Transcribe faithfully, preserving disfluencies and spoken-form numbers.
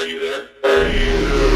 Are you there? Are you there?